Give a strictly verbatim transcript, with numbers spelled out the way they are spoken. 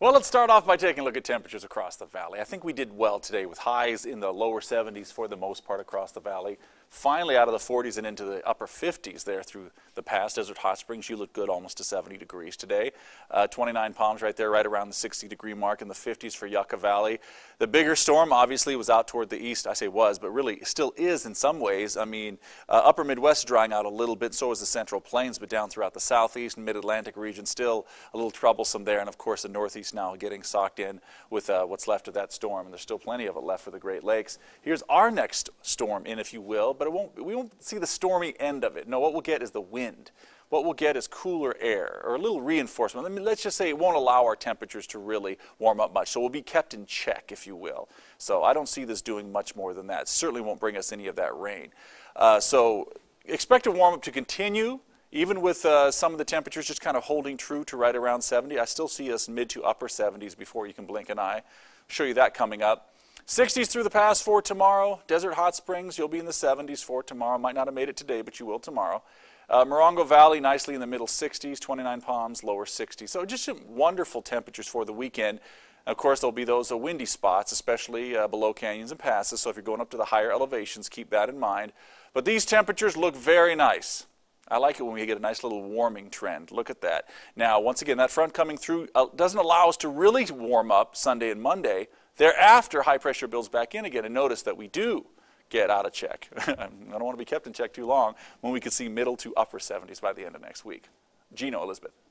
Well, let's start off by taking a look at temperatures across the valley. I think we did well today with highs in the lower seventies for the most part across the valley. Finally out of the forties and into the upper fifties there through the pass. Desert Hot Springs, you look good almost to seventy degrees today. Uh, twenty-nine Palms right there, right around the sixty degree mark, in the fifties for Yucca Valley. The bigger storm obviously was out toward the east. I say was, but really still is in some ways. I mean, uh, upper Midwest drying out a little bit, so is the Central Plains, but down throughout the southeast and mid-Atlantic region still a little troublesome there, and of course the northeast now getting socked in with uh, what's left of that storm, and there's still plenty of it left for the Great Lakes. Here's our next storm in, if you will, but it won't, we won't see the stormy end of it. No, what we'll get is the wind. What we'll get is cooler air, or a little reinforcement. I mean, let's just say it won't allow our temperatures to really warm up much, so we'll be kept in check, if you will. So I don't see this doing much more than that. It certainly won't bring us any of that rain. Uh, so expect a warm-up to continue. Even with uh, some of the temperatures just kind of holding true to right around seventy, I still see us mid to upper seventies before you can blink an eye. I'll show you that coming up. sixties through the pass for tomorrow. Desert Hot Springs, you'll be in the seventies for tomorrow. Might not have made it today, but you will tomorrow. Uh, Morongo Valley nicely in the middle sixties, twenty-nine Palms, lower sixties. So just some wonderful temperatures for the weekend. Of course, there'll be those uh, windy spots, especially uh, below canyons and passes. So if you're going up to the higher elevations, keep that in mind. But these temperatures look very nice. I like it when we get a nice little warming trend. Look at that. Now, once again, that front coming through uh, doesn't allow us to really warm up Sunday and Monday. Thereafter, high pressure builds back in again, and notice that we do get out of check. I don't want to be kept in check too long when we could see middle to upper seventies by the end of next week. Gino, Elizabeth.